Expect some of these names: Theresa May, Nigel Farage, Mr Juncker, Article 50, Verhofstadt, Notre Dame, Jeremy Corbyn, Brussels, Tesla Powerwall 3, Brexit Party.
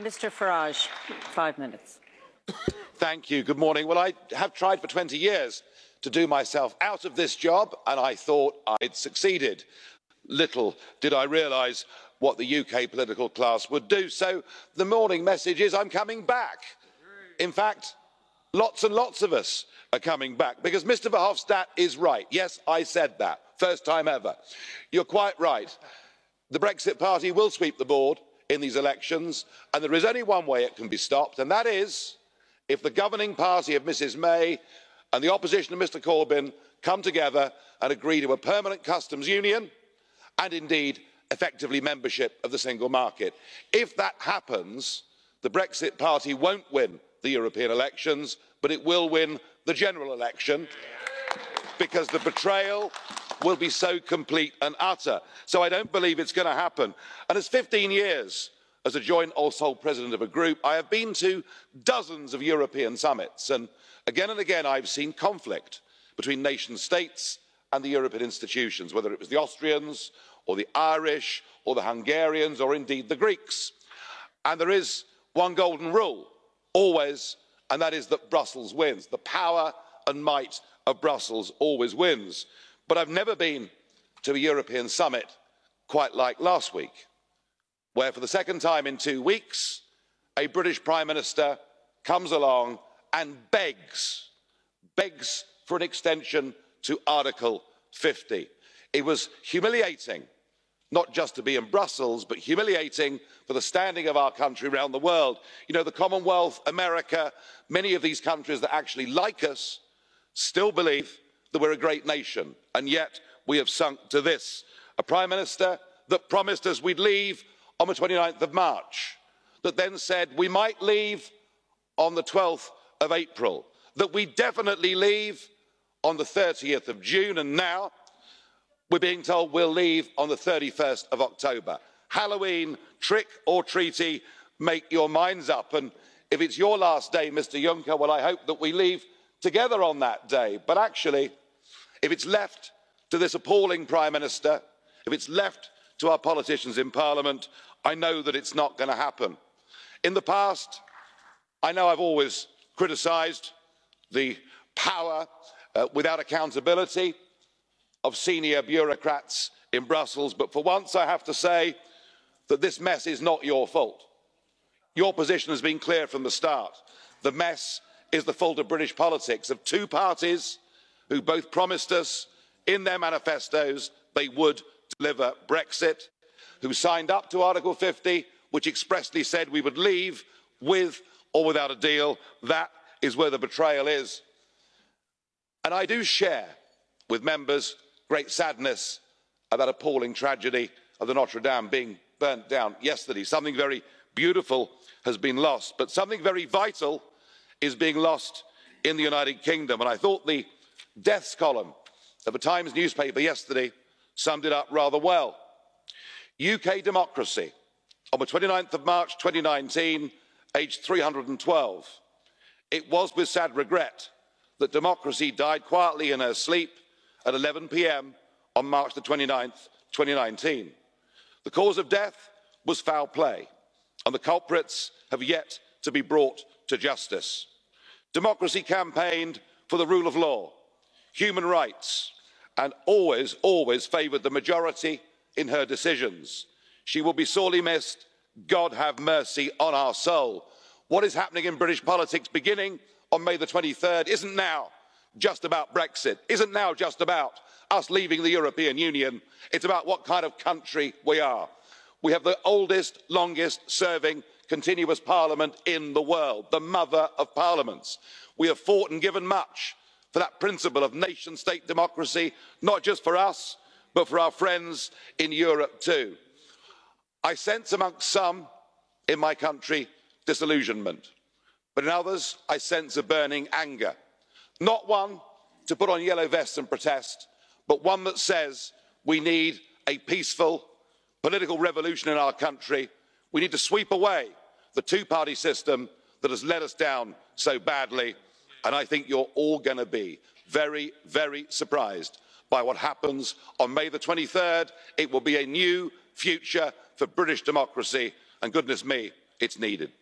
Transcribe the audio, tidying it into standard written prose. Mr Farage, 5 minutes. Thank you. Good morning. Well, I have tried for 20 years to do myself out of this job, and I thought I'd succeeded. Little did I realise what the UK political class would do. So the morning message is I'm coming back. In fact, lots and lots of us are coming back because Mr Verhofstadt is right. Yes, I said that. First time ever. You're quite right. The Brexit Party will sweep the board in these elections, and there is only one way it can be stopped, and that is if the governing party of Mrs May and the opposition of Mr Corbyn come together and agree to a permanent customs union and indeed effectively membership of the single market. If that happens, the Brexit Party won't win the European elections, but it will win the general election because the betrayal will be so complete and utter. So I don't believe it's going to happen. And as 15 years as a joint or sole president of a group, I have been to dozens of European summits, and again I've seen conflict between nation states and the European institutions, whether it was the Austrians or the Irish or the Hungarians or indeed the Greeks. And there is one golden rule, always, and that is that Brussels wins. The power and might of Brussels always wins. But I've never been to a European summit quite like last week, where for the second time in 2 weeks, a British Prime Minister comes along and begs for an extension to Article 50. It was humiliating, not just to be in Brussels, but humiliating for the standing of our country around the world. You know, the Commonwealth, America, many of these countries that actually like us still believe that we're a great nation, and yet we have sunk to this. A Prime Minister that promised us we'd leave on the 29th of March, that then said we might leave on the 12th of April, that we definitely leave on the 30th of June, and now we're being told we'll leave on the 31st of October. Halloween, trick or treaty, make your minds up. And if it's your last day, Mr Juncker, well, I hope that we leave together on that day. But actually, if it's left to this appalling Prime Minister, if it's left to our politicians in Parliament, I know that it's not going to happen. In the past, I know I've always criticised the power without accountability of senior bureaucrats in Brussels, but for once I have to say that this mess is not your fault. Your position has been clear from the start. The mess is the fault of British politics, of two parties who both promised us in their manifestos they would deliver Brexit, who signed up to Article 50, which expressly said we would leave with or without a deal. That is where the betrayal is. And I do share with members great sadness at that appalling tragedy of the Notre Dame being burnt down yesterday. Something very beautiful has been lost, but something very vital is being lost in the United Kingdom. And I thought the deaths column of the Times newspaper yesterday summed it up rather well. UK democracy on the 29th of March 2019, aged 312. It was with sad regret that democracy died quietly in her sleep at 11 p.m. on March the 29th, 2019. The cause of death was foul play, and the culprits have yet to be brought to justice. Democracy campaigned for the rule of law, human rights, and always favoured the majority in her decisions. She will be sorely missed. God have mercy on our soul. What is happening in British politics beginning on May the 23rd isn't now just about Brexit, isn't now just about us leaving the European Union. It's about what kind of country we are. We have the oldest, longest serving continuous parliament in the world, the mother of parliaments. We have fought and given much for that principle of nation-state democracy, not just for us, but for our friends in Europe too. I sense amongst some in my country disillusionment, but in others I sense a burning anger. Not one to put on yellow vests and protest, but one that says we need a peaceful political revolution in our country. We need to sweep away the two-party system that has let us down so badly. And I think you're all going to be very surprised by what happens on May the 23rd. It will be a new future for British democracy. And goodness me, it's needed.